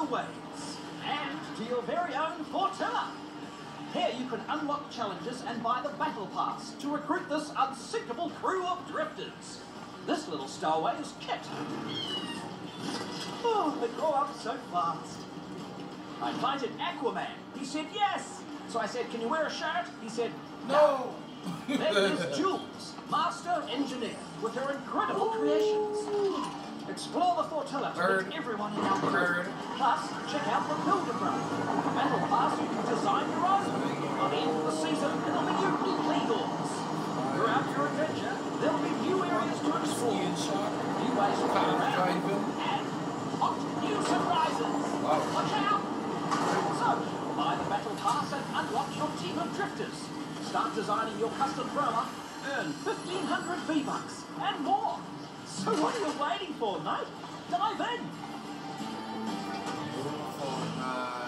the waves and to your very own Flotilla. Here you can unlock challenges and buy the battle pass to recruit this unsinkable crew of drifters. This little stowaway is Kit. Oh, they grow up so fast. I invited Aquaman. He said yes. So I said, can you wear a shirt? He said, no. Then there's Jules, master engineer, with her incredible creations. Explore the Flotilla to meet everyone in our crew. Plus, check out the builder brand. Battle pass, you can design your own. By the end of the season, it'll be unique legals. Throughout your adventure, there'll be new areas to explore, new ways to go around, and new surprises. Watch out! So, buy the battle pass and unlock your team of drifters. Start designing your custom thrower, earn 1,500 V-Bucks and more. So what are you waiting for, mate? Dive in! Oh, nice.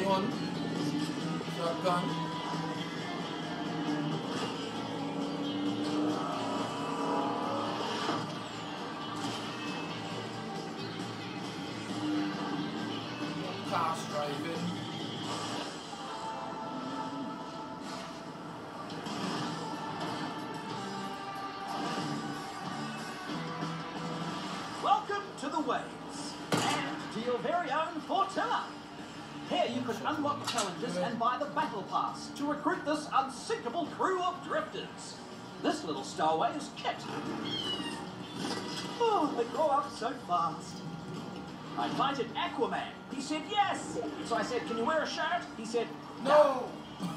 hang on. It's not gone. Cars driving. Welcome to the waves and to your very own Flotilla. Here you can unlock challenges and buy the battle pass to recruit this unsinkable crew of drifters. This little starway is kit. Oh, they grow up so fast. I invited Aquaman. He said yes. So I said, can you wear a shirt? He said, no.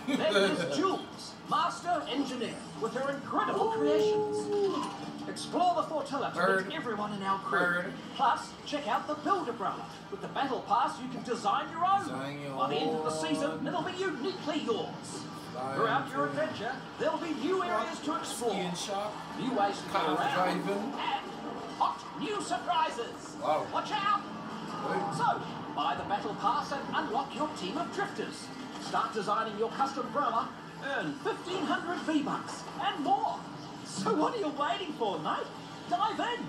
Then is Jules, master engineer, with her incredible creations. Explore the Flotilla to meet everyone in our crew. Plus, check out the Build-A-Brother. With the battle pass, you can design your own. By the end of the season, it'll be uniquely yours. Throughout your adventure, there'll be new areas to explore, new ways to go around, and hot new surprises. Watch out! So, buy the battle pass and unlock your team of drifters. Start designing your custom drama, earn 1,500 V-Bucks and more. So what are you waiting for, mate? Dive in!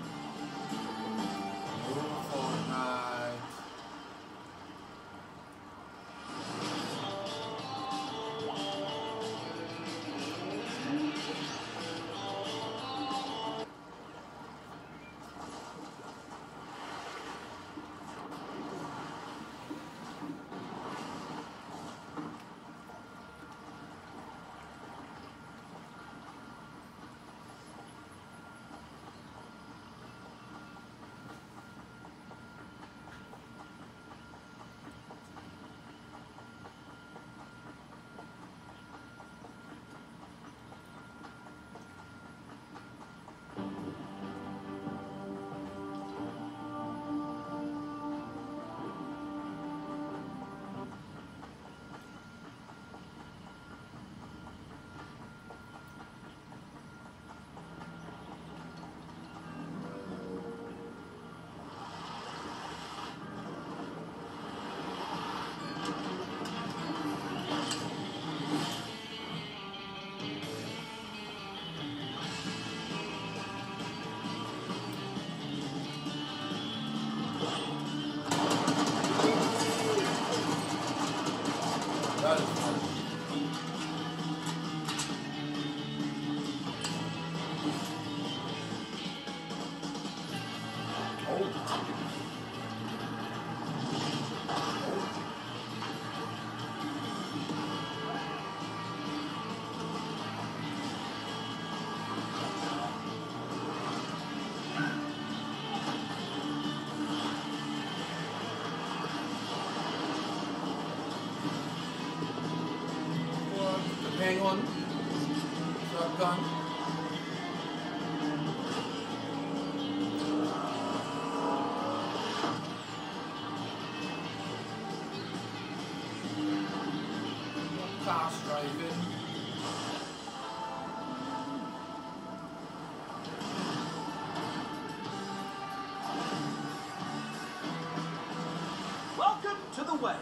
Hang on. It's not gone. Cars driving. Welcome to the waves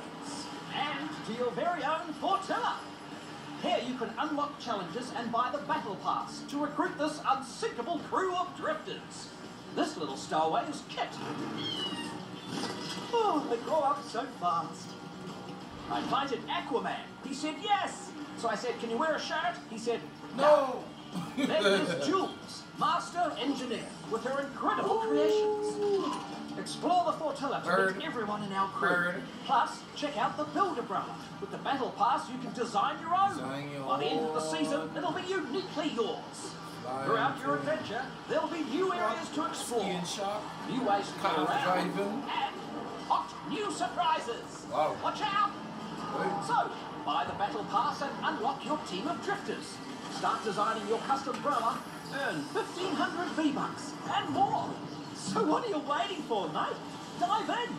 and to your very own Flotilla. Here you can unlock challenges and buy the battle pass to recruit this unsinkable crew of drifters. This little starway is kit. Oh, they grow up so fast. I invited Aquaman. He said yes. So I said, can you wear a shirt? He said, no. Then is Jules, master engineer, with her incredible creations. Explore the Flotilla to meet everyone in our crew. Plus, check out the Build-A-Brother. With the battle pass, you can design your own. By the end of the season, it'll be uniquely yours. Throughout your adventure, there'll be new areas to explore, new ways to go around, and hot new surprises. Watch out! So, buy the battle pass and unlock your team of drifters. Start designing your custom drama, earn 1,500 V-Bucks and more. So what are you waiting for, mate? Dive in!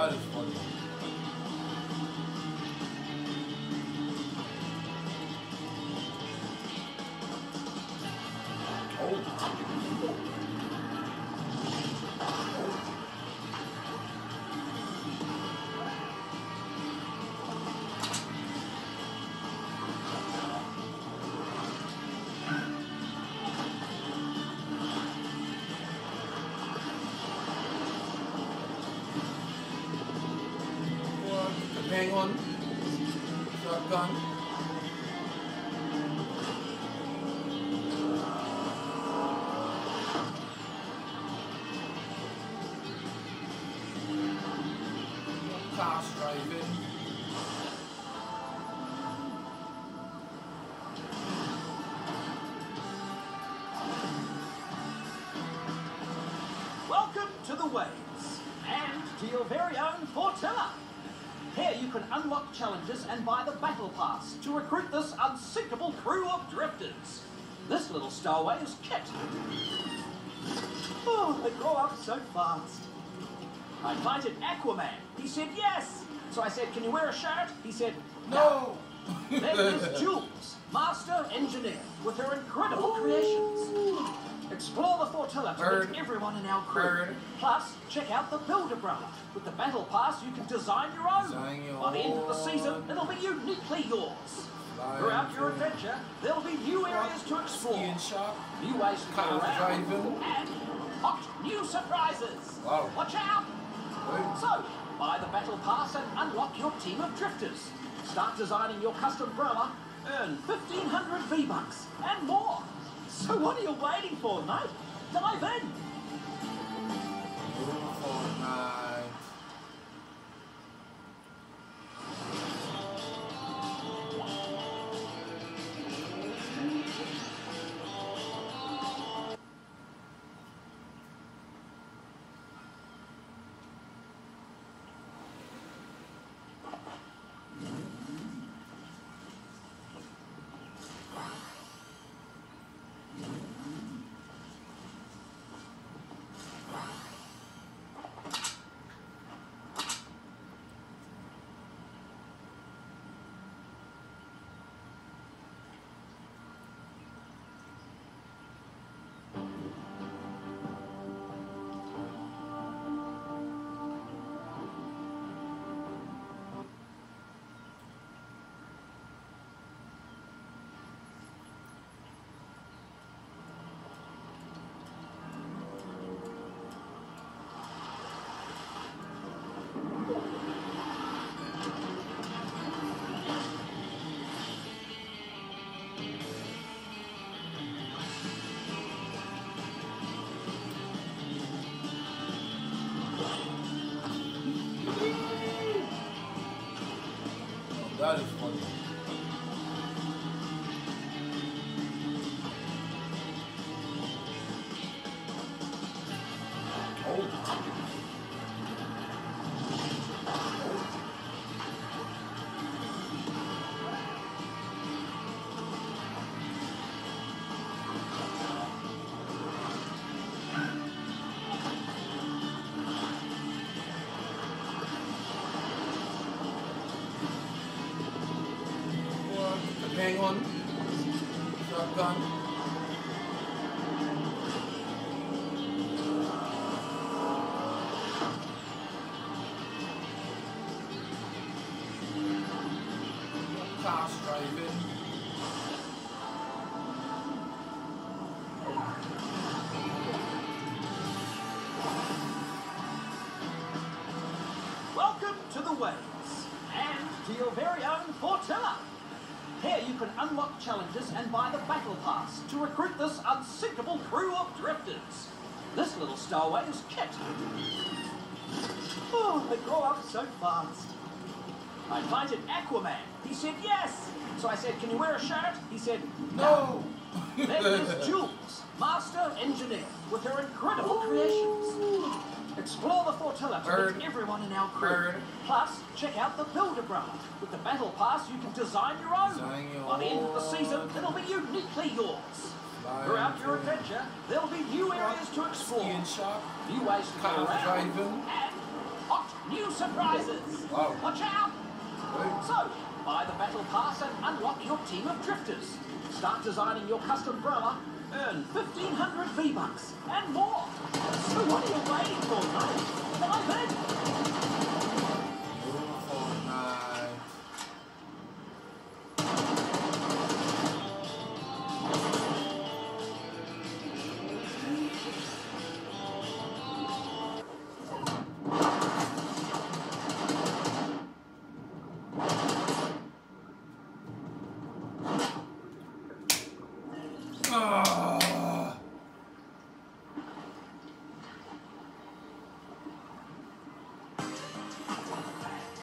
That is funny. Hang on. Shotgun. Fast driving. Welcome to the waves and to your very own Flotilla. Here you can unlock challenges and buy the Battle Pass to recruit this unsinkable crew of drifters. This little stowaway is Kit. Oh, they grow up so fast. I invited Aquaman. He said yes. So I said, can you wear a shirt? He said, no. Then there's Jules, master engineer, with her incredible creations. Explore the Flotilla to meet everyone in our crew. Plus, check out the Builder Brother. With the Battle Pass, you can design your own. By the end of the season, it'll be uniquely yours. Throughout your adventure, there'll be new areas to explore, new ways to go around, and hot new surprises. Wow. Watch out! So, buy the Battle Pass and unlock your team of drifters. Start designing your custom brother, earn 1,500 V-Bucks and more. So what are you waiting for, mate? Dive in! That is funny. Hang on. Shotgun. Welcome to the waves and to your very own Flotilla. Here you can unlock challenges and buy the Battle Pass to recruit this unsinkable crew of drifters. This little stowaway is Kit. Oh, they grow up so fast. I invited Aquaman. He said yes. So I said, can you wear a shirt? He said, no. Then there's Jules, master engineer, with her incredible creations. Explore the Flotilla to meet everyone in our crew. Plus, check out the Builder Brother. With the Battle Pass, you can design your own. By the end of the season, it'll be uniquely yours. Throughout your adventure, there'll be new areas to explore, new ways to go around, and hot New surprises! Wow. Watch out! Hey. So, buy the battle pass and unlock your team of drifters. Start designing your custom brawler, earn 1,500 V-Bucks and more. So what are you waiting for, mate? Dive in!